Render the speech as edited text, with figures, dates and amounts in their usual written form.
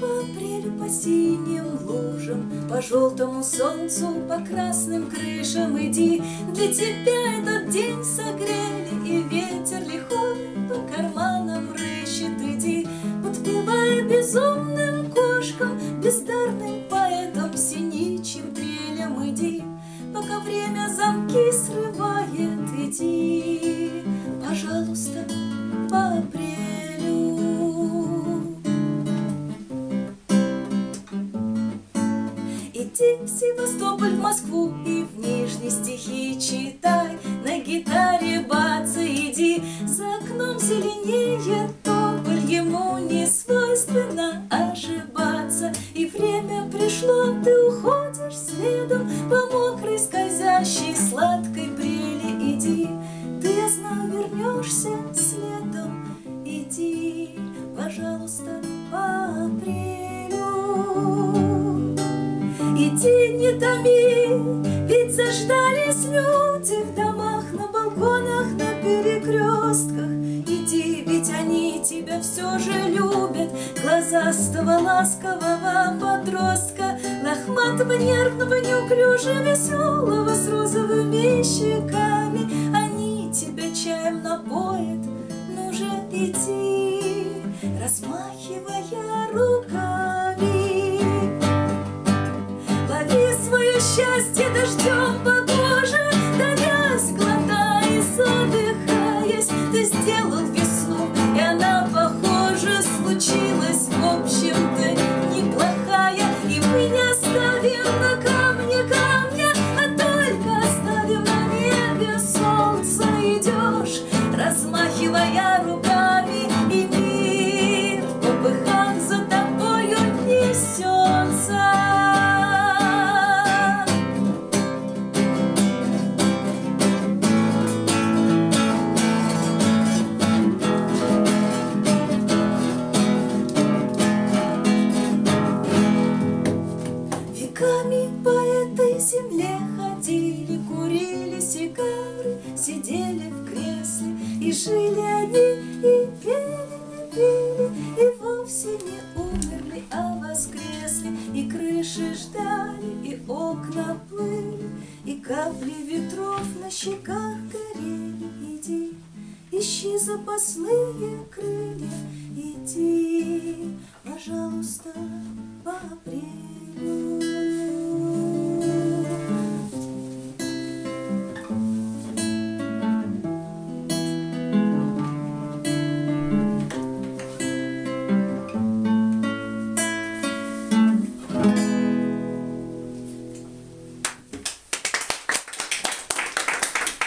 по апрелю, по синим лужам, по желтому солнцу, по красным крышам иди. Для тебя этот день согрели, и ветер лихой по карманам рыщет, иди. Подпевая безумным кошкам, бездарным поэтам, синичьим трелям иди. Пока время замки срывает, иди, пожалуйста, по апрелю. Иди в Севастополь, в Москву и в Нижний стихи читай, на гитаре баца иди. За окном зеленеет тополь, ему не свойственно ошибаться. И время пришло, ты уходишь следом по мокрой, скользящей, сладкой прели, иди. Ты, я знаю, вернешься следом, иди, пожалуйста, по апрелю. Иди, не томи, ведь заждались люди в домах, на балконах, на перекрестках. Иди, ведь они тебя все же любят, глазастого, ласкового подростка, лохматого, нервного, неуклюже веселого, с розовыми щеками. Они тебя чаем напоят, ну же иди, размахивая руками. Лови свое счастье дождем погоже, давясь, глотая, задыхаясь, ты сделал весну, и она, похоже, случилась. В общем-то, неплохая, и мы не оставим на камне камня, а только оставим на небе солнце. Идешь, размахивая руками, и мир в попыхах за тобою несется. По этой земле ходили, курили сигары, сидели в кресле, и жили они, и пели, и пели, и вовсе не умерли, а воскресли. И крыши ждали, и окна плыли, и капли ветров на щеках горели. Иди, ищи запасные крылья, иди, пожалуйста, по апрелю.